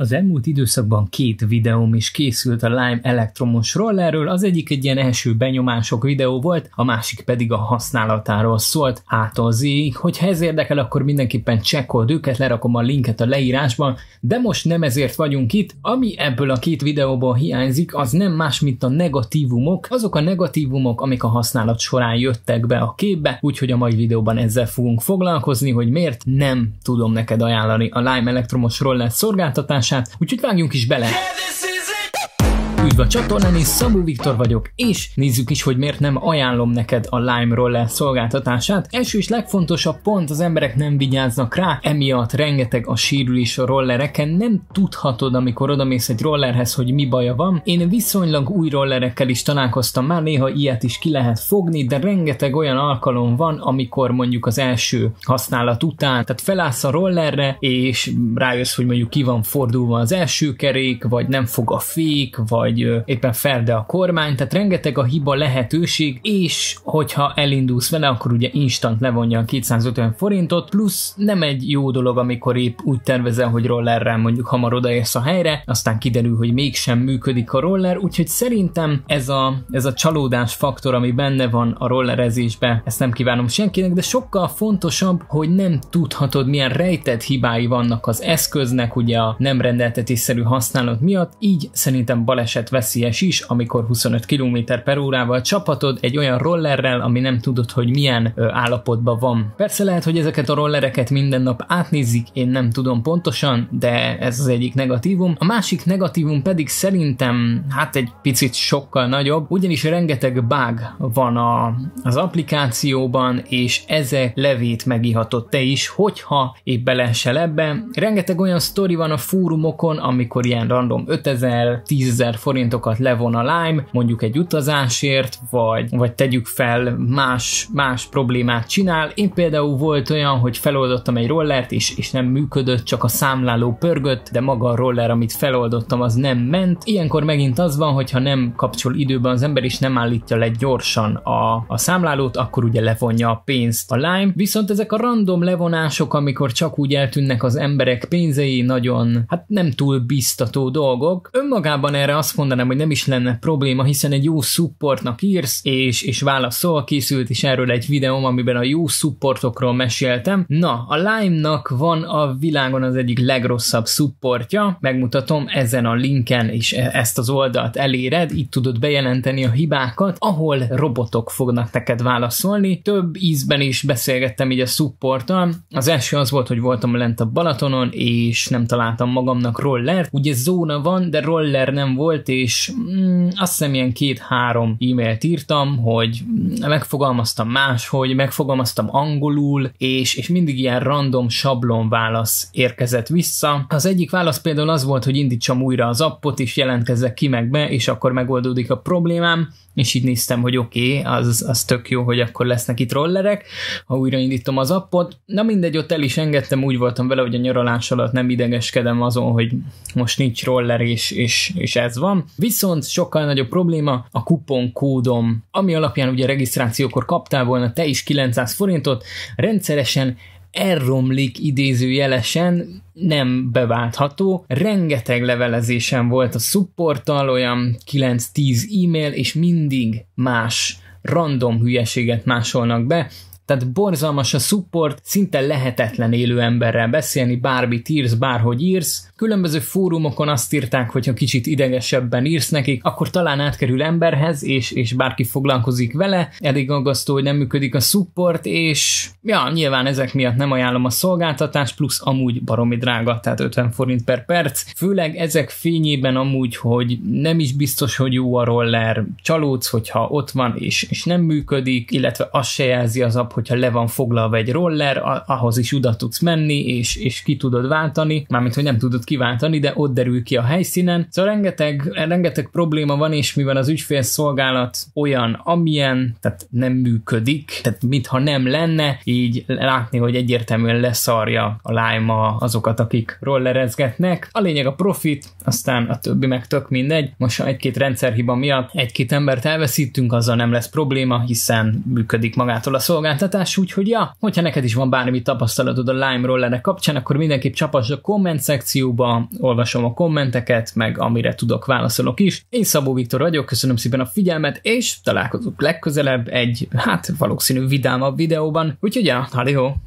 Az elmúlt időszakban két videóm is készült a Lime elektromos rollerről, az egyik egy ilyen első benyomások videó volt, a másik pedig a használatáról szólt A-tól Z-ig. Hogyha ez érdekel, akkor mindenképpen csekkold őket, lerakom a linket a leírásban, de most nem ezért vagyunk itt. Ami ebből a két videóból hiányzik, az nem más, mint a negatívumok, azok a negatívumok, amik a használat során jöttek be a képbe, úgyhogy a mai videóban ezzel fogunk foglalkozni, hogy miért nem tudom neked ajánlani a Lime elektromos roller szolgáltatást. Úgyhogy vágjunk is bele! Üdv a csatornán, és Szabó Viktor vagyok, és nézzük is, hogy miért nem ajánlom neked a Lime roller szolgáltatását. Első és legfontosabb pont, az emberek nem vigyáznak rá, emiatt rengeteg a sérülés a rollereken, nem tudhatod, amikor odamész egy rollerhez, hogy mi baja van. Én viszonylag új rollerekkel is találkoztam már, néha ilyet is ki lehet fogni, de rengeteg olyan alkalom van, amikor mondjuk az első használat után, tehát felállsz a rollerre, és rájössz, hogy mondjuk ki van fordulva az első kerék, vagy nem fog a fék, vagy éppen ferde a kormány, tehát rengeteg a hiba lehetőség, és hogyha elindulsz vele, akkor ugye instant levonja a 250 forintot, plusz nem egy jó dolog, amikor épp úgy tervezel, hogy rollerrel mondjuk hamar odaérsz a helyre, aztán kiderül, hogy mégsem működik a roller, úgyhogy szerintem ez a csalódás faktor, ami benne van a rollerezésben, ezt nem kívánom senkinek, de sokkal fontosabb, hogy nem tudhatod, milyen rejtett hibái vannak az eszköznek, ugye a nem rendeltetésszerű használat miatt, így szerintem baleset veszélyes is, amikor 25 km/h-val csapatod egy olyan rollerrel, ami nem tudod, hogy milyen állapotban van. Persze lehet, hogy ezeket a rollereket minden nap átnézik, én nem tudom pontosan, de ez az egyik negatívum. A másik negatívum pedig szerintem hát egy picit sokkal nagyobb, ugyanis rengeteg bug van az applikációban, és ezek levét megihatod te is, hogyha épp beleesel ebbe. Rengeteg olyan sztori van a fórumokon, amikor ilyen random 5000, 10.000 forintokat levon a Lime, mondjuk egy utazásért, vagy tegyük fel, más problémát csinál. Én például volt olyan, hogy feloldottam egy rollert, és nem működött, csak a számláló pörgött, de maga a roller, amit feloldottam, az nem ment. Ilyenkor megint az van, hogyha nem kapcsol időben az ember, és nem állítja le gyorsan a számlálót, akkor ugye levonja a pénzt a Lime. Viszont ezek a random levonások, amikor csak úgy eltűnnek az emberek pénzei, nagyon, hát nem túl biztató dolgok. Önmagában erre azt mondanám, hogy nem is lenne probléma, hiszen egy jó supportnak írsz, és válaszol, készült is erről egy videóm, amiben a jó supportokról meséltem. Na, a Lime-nak van a világon az egyik legrosszabb supportja, megmutatom ezen a linken, és ezt az oldalt eléred, itt tudod bejelenteni a hibákat, ahol robotok fognak neked válaszolni. Több ízben is beszélgettem így a supporttal. Az első az volt, hogy voltam lent a Balatonon, és nem találtam magamnak rollert, ugye zóna van, de roller nem volt, és azt hiszem ilyen 2-3 e-mailt írtam, hogy megfogalmaztam máshogy, megfogalmaztam angolul, és mindig ilyen random sablon válasz érkezett vissza. Az egyik válasz például az volt, hogy indítsam újra az appot, és jelentkezzek ki meg be, és akkor megoldódik a problémám, és így néztem, hogy oké, az tök jó, hogy akkor lesznek itt rollerek, ha újraindítom az appot. Na mindegy, ott el is engedtem, úgy voltam vele, hogy a nyaralás alatt nem idegeskedem azon, hogy most nincs roller, és ez van. Viszont sokkal nagyobb probléma a kuponkódom, ami alapján ugye regisztrációkor kaptál volna te is 900 forintot, rendszeresen elromlik idézőjelesen, nem beváltható. Rengeteg levelezésem volt a supporttal, olyan 9-10 e-mail, és mindig más random hülyeséget másolnak be. Tehát borzalmas a support, szinte lehetetlen élő emberrel beszélni, bármit írsz, bárhogy írsz. Különböző fórumokon azt írták, hogyha kicsit idegesebben írsz nekik, akkor talán átkerül emberhez, és bárki foglalkozik vele. Elég aggasztó, hogy nem működik a support, és ja, nyilván ezek miatt nem ajánlom a szolgáltatást, plusz amúgy baromi drága, tehát 50 forint per perc. Főleg ezek fényében amúgy, hogy nem is biztos, hogy jó a roller, csalódsz, hogyha ott van, és nem működik, illetve azt se jelzi az app, hogyha le van foglalva egy roller, ahhoz is oda tudsz menni, és ki tudod váltani, mármint, hogy nem tudod kiváltani, de ott derül ki a helyszínen. Szóval rengeteg probléma van, és mivel az ügyfélszolgálat olyan, amilyen, tehát nem működik, tehát mintha nem lenne, így látni, hogy egyértelműen leszarja a Lime azokat, akik rollerezgetnek. A lényeg a profit, aztán a többi meg tök mindegy. Most ha egy-két rendszerhiba miatt egy-két embert elveszítünk, azzal nem lesz probléma, hiszen működik magától a szolgáltatás. Úgyhogy ja, hogyha neked is van bármi tapasztalatod a Lime rollerek kapcsán, akkor mindenképp csapass a komment szekcióba, YouTube-ba olvasom a kommenteket, meg amire tudok, válaszolok is. Én Szabó Viktor vagyok, köszönöm szépen a figyelmet, és találkozunk legközelebb egy, valószínű vidámabb videóban. Úgyhogy ja, halihó!